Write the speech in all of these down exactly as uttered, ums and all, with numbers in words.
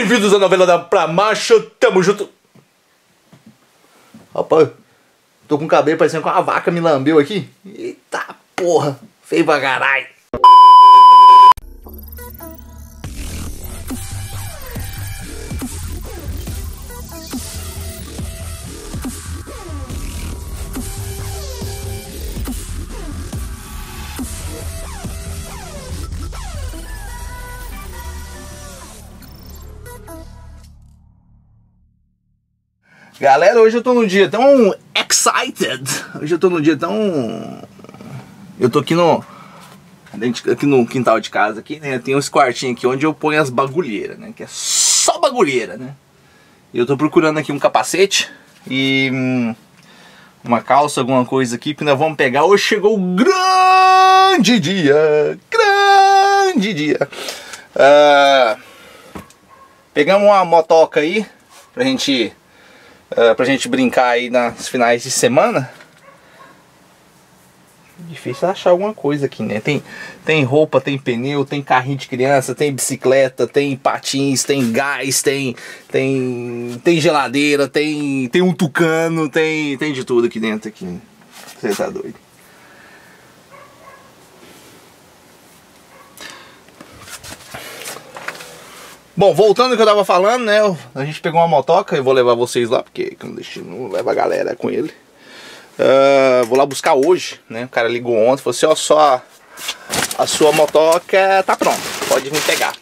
Bem-vindos à novela da Pra Macho, tamo junto. Rapaz, tô com o cabelo parecendo que uma vaca me lambeu aqui. Eita porra, feio pra caralho. Galera, hoje eu tô num dia tão excited. Hoje eu tô num dia tão... Eu tô aqui no... Aqui no quintal de casa aqui, né? Tem uns quartinhos aqui onde eu ponho as bagulheiras, né? Que é só bagulheira, né? E eu tô procurando aqui um capacete e hum, uma calça, alguma coisa aqui que nós vamos pegar. Hoje chegou o grande dia! Grande dia! Uh, pegamos uma motoca aí pra gente... Uh, pra gente brincar aí nas finais de semana. Difícil achar alguma coisa aqui, né? Tem, tem roupa, tem pneu, tem carrinho de criança, tem bicicleta, tem patins, tem gás, tem, tem, tem geladeira, tem, tem um tucano, tem, tem de tudo aqui dentro aqui. Você tá doido? Bom, voltando ao que eu tava falando, né, a gente pegou uma motoca, eu vou levar vocês lá, porque quando deixo, não leva a galera com ele. Uh, vou lá buscar hoje, né, o cara ligou ontem, falou assim, ó, só a sua motoca tá pronta, pode vir pegar.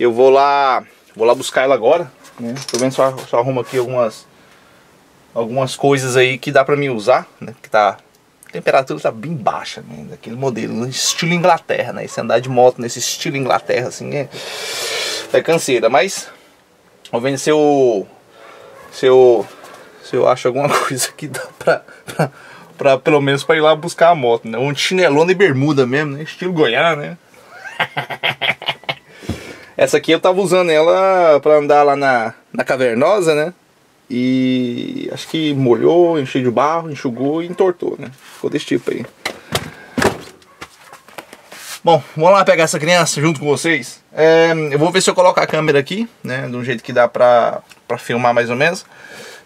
Eu vou lá, vou lá buscar ela agora, né, tô vendo só, só arrumo aqui algumas, algumas coisas aí que dá pra mim usar, né, porque tá, a temperatura tá bem baixa, né, daquele modelo, estilo Inglaterra, né, esse andar de moto nesse estilo Inglaterra, assim, é... É canseira, mas vou ver se eu, se eu, se eu acho alguma coisa que dá pra, pra, pra pelo menos pra ir lá buscar a moto, né? Um chinelona e bermuda mesmo, né? Estilo Goiânia, né? Essa aqui eu tava usando ela pra andar lá na, na cavernosa, né? E acho que molhou, encheu de barro, enxugou e entortou, né? Ficou desse tipo aí. Bom, vamos lá pegar essa criança junto com vocês. É, eu vou ver se eu coloco a câmera aqui, né, de um jeito que dá pra, pra filmar mais ou menos.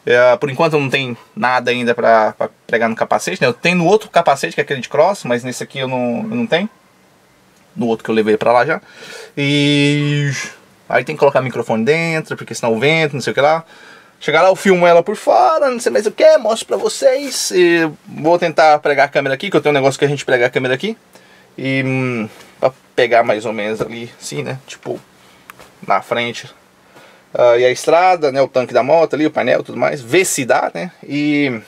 É, por enquanto não tem nada ainda pra, pra pegar no capacete, né. Eu tenho no outro capacete, que é aquele de cross, mas nesse aqui eu não, eu não tenho. No outro que eu levei pra lá já. E... aí tem que colocar o microfone dentro, porque senão o vento, não sei o que lá. Chegar lá eu filmo ela por fora, não sei mais o que, mostro pra vocês. E vou tentar pregar a câmera aqui, que eu tenho um negócio que a gente prega a câmera aqui. E hum, pra pegar mais ou menos ali, assim, né, tipo, na frente. Uh, e a estrada, né, o tanque da moto ali, o painel, tudo mais. Ver se dá, né, e...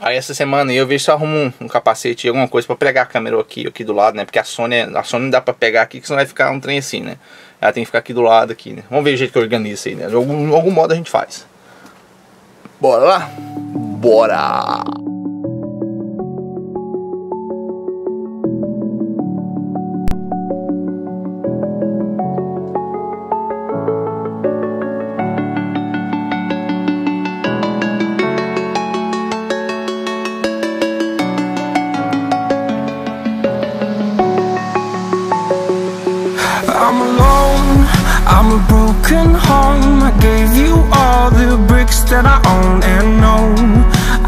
aí essa semana eu vejo se eu arrumo um, um capacete, alguma coisa pra pegar a câmera aqui, aqui do lado, né. Porque a Sony, a Sony não dá pra pegar aqui, que senão vai ficar um trem assim, né. Ela tem que ficar aqui do lado, aqui, né. Vamos ver o jeito que eu organizo aí, né. De algum, de algum modo a gente faz. Bora lá? Bora! I'm a broken home, I gave you all the bricks that I own and know.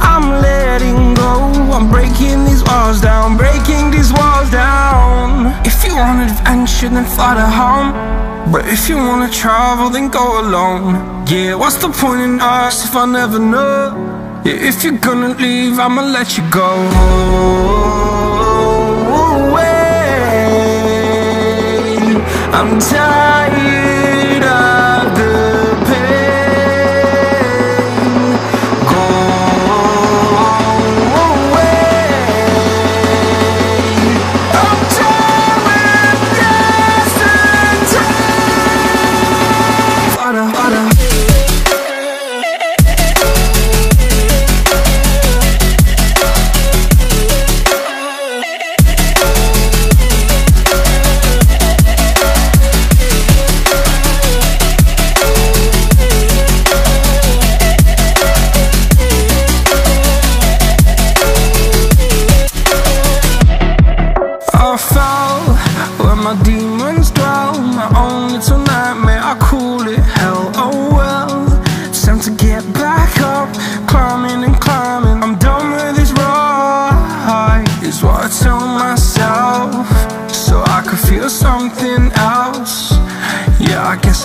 I'm letting go, I'm breaking these walls down, breaking these walls down. If you want adventure then fly to home, but if you wanna travel then go alone. Yeah, what's the point in us if I never know? Yeah, if you're gonna leave I'ma let you go. Away, I'm tired.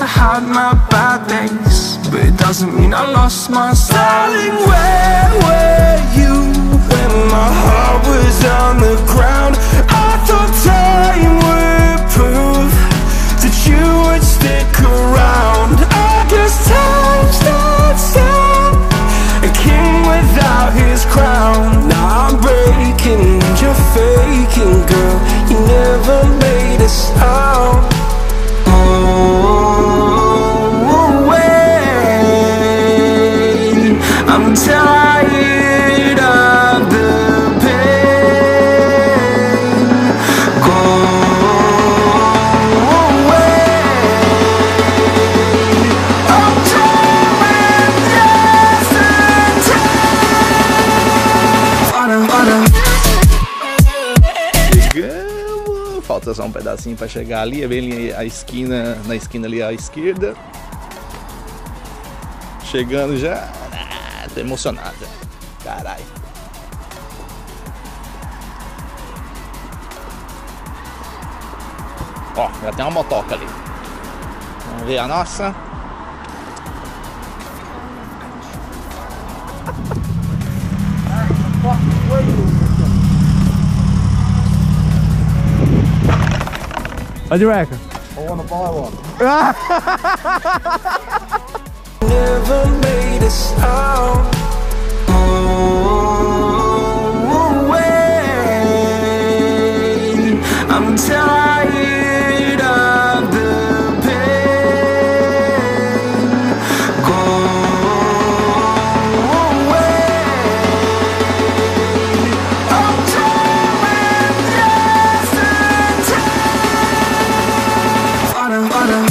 I had my bad days, but it doesn't mean I lost my styling. Where were you when my heart was on the ground? I thought time would prove that you would stick around. I guess time's not sound, a king without his crown. Now I'm breaking and you're faking, girl. You never made us out. I'm tired of the pain. Go away. I'm dreaming yesterday. Bora, bora. Chegamos. Falta só um pedacinho para chegar ali. É bem a esquina, na esquina ali à esquerda. Chegando já. Tô emocionada, caralho. Ó, já tem uma motoca ali. Vamos ver a nossa. What do you reckon? I want to buy one. Never made us out. Oh, wait. I'm tired of the pain. Go away. I'm dreaming yesterday. Bottom, bottom.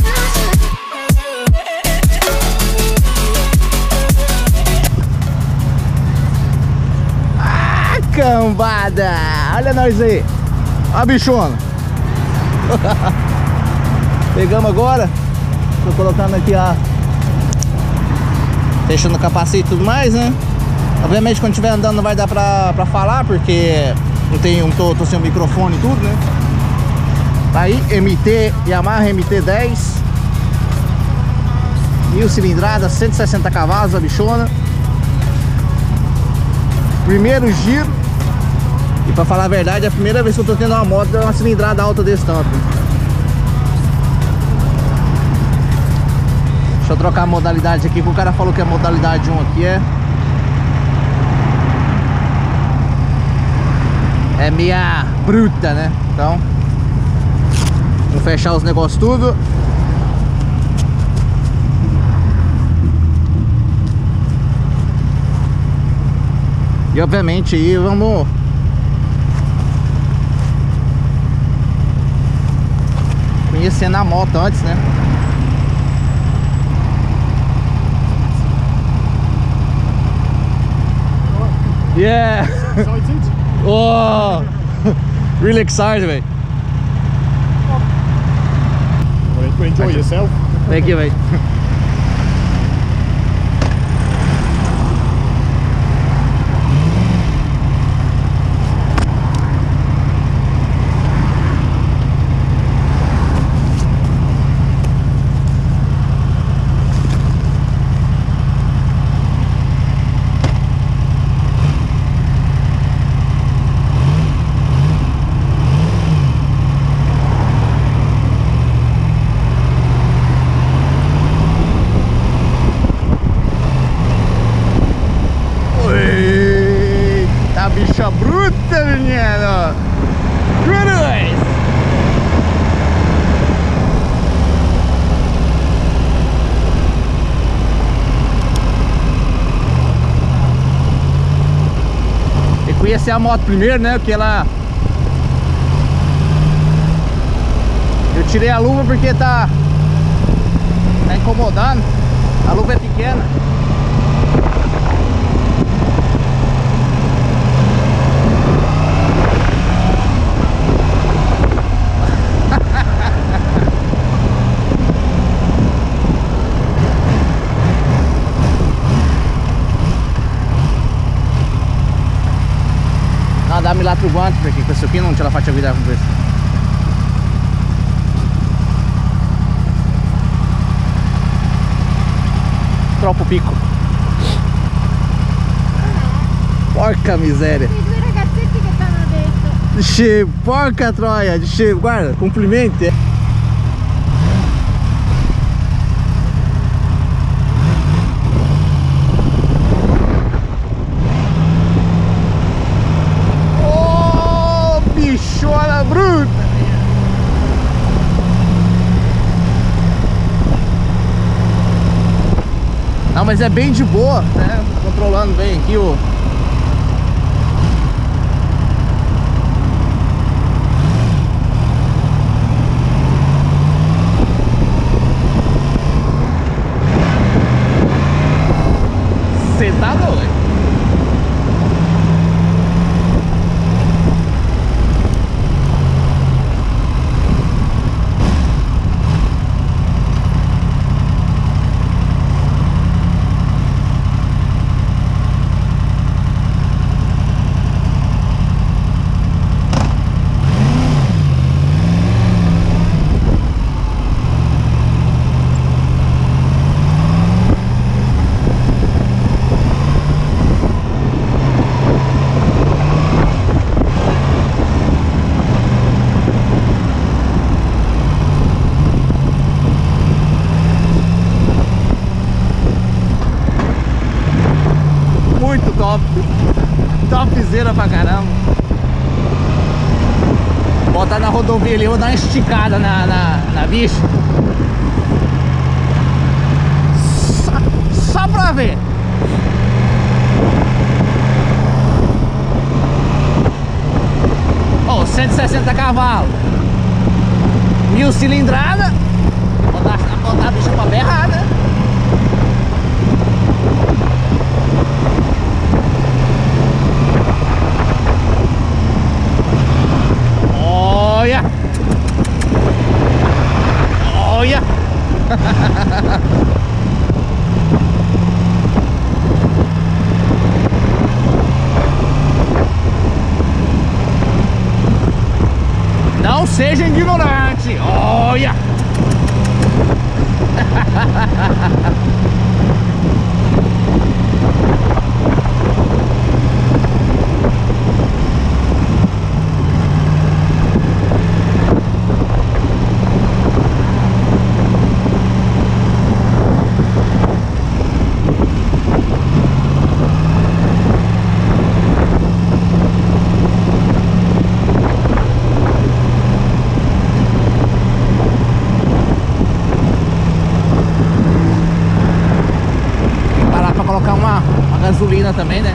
Cambada! Olha nós aí! Olha a bichona! Pegamos agora! Tô colocando aqui a... fechando o capacete e tudo mais, né? Obviamente quando estiver andando não vai dar pra, pra falar, porque não tem, não tô, tô sem o microfone e tudo, né? Tá aí, M T Yamaha M T dez, mil cilindradas, cento e sessenta cavalos, a bichona. Primeiro giro. E pra falar a verdade, é a primeira vez que eu tô tendo uma moto de uma cilindrada alta desse tanto. Deixa eu trocar a modalidade aqui, que o cara falou que a modalidade um aqui é... é meia bruta, né? Então, vou fechar os negócios tudo. E obviamente aí vamos... conhecendo a moto antes, né? Yeah! Oh! Really excited, mate. Well, you enjoy yourself. Thank you, mate. Bruta, menino! Brutais! Tem que conhecer a moto primeiro, né? Porque ela... eu tirei a luva porque tá... tá incomodando. A luva é pequena. Dammi l'altro guanto perché questo qui non ce la faccio guidare con questo. lateral pro pico. Porca miséria. Che, porca troia, che, guarda, cumprimente. Oh, bichona bruta. Não, mas é bem de boa, né? Controlando bem aqui o... Você tá doido? Top, topzera pra caramba. Botar na rodovia ali, eu vou dar uma esticada na, na, na bicha. Só, só pra ver. Ó, oh, cento e sessenta cavalos. Mil cilindrada. Botar, botar a bicha pra berrar, né? Olha! Olha! Não seja ignorante! Olha! Gasolina também, né?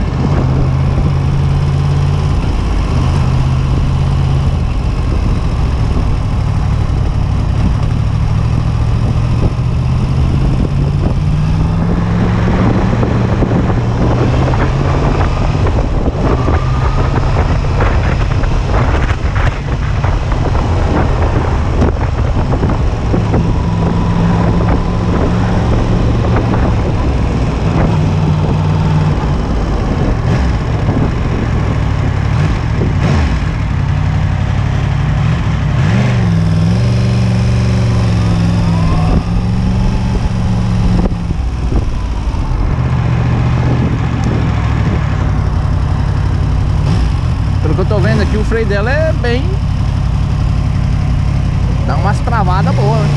Aqui o freio dela é bem... dá umas travadas boas, né?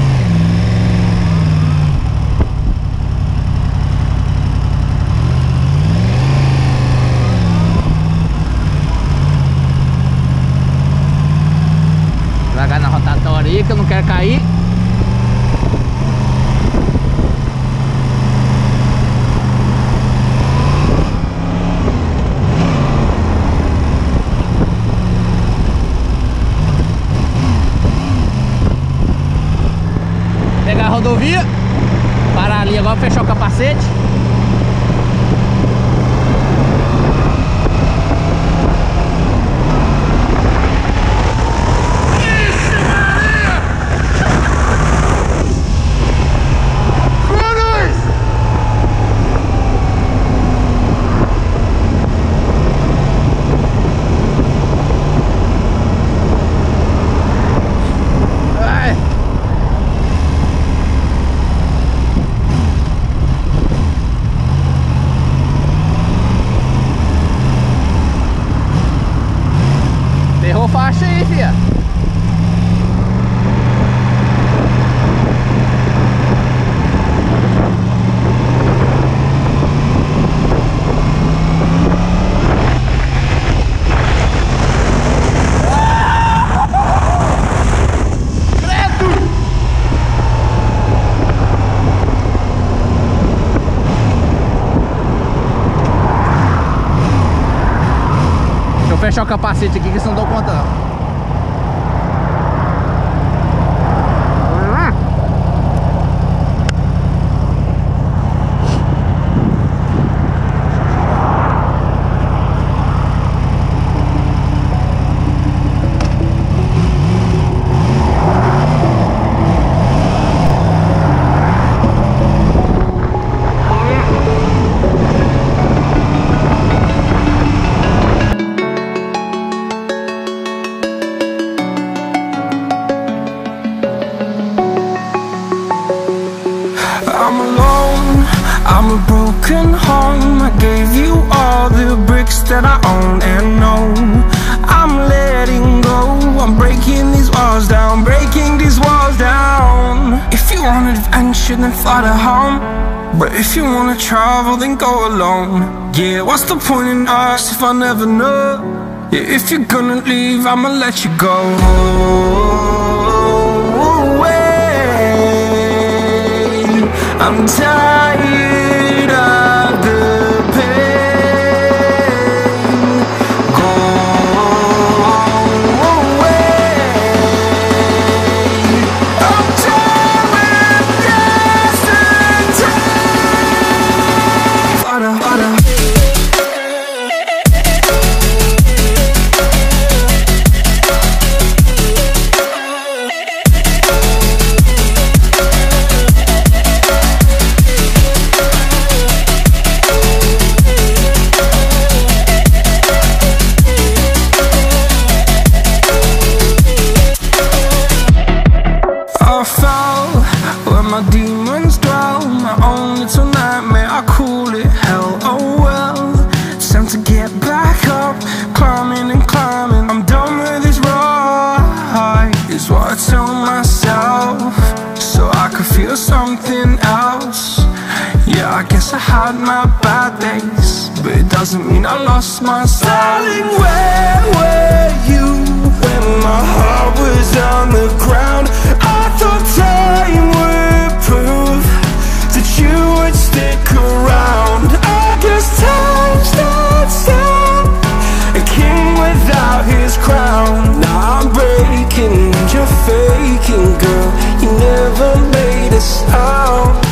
Devagar na rotatória aí que eu não quero cair. Rodovia, parar ali agora, fechar o capacete. fechar o capacete aqui que senão não dou conta não. I'm a broken home, I gave you all the bricks that I own and know. I'm letting go, I'm breaking these walls down, breaking these walls down. If you want adventure then fly to home, but if you want to travel then go alone. Yeah, what's the point in us if I never know? Yeah, if you're gonna leave I'ma let you go. Oh, wait, I'm tired of the pain. Go away. I'm tired of this and time. Fada, fada. I had my bad days, but it doesn't mean I lost my styling. Where were you when my heart was on the ground? I thought time would prove that you would stick around. I guess time's not sound, a king without his crown. Now I'm breaking, you're faking, girl. You never made a sound.